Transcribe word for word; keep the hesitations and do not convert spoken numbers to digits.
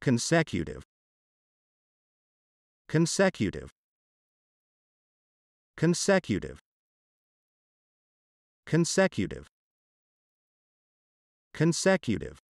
consecutive, consecutive, consecutive, consecutive, consecutive.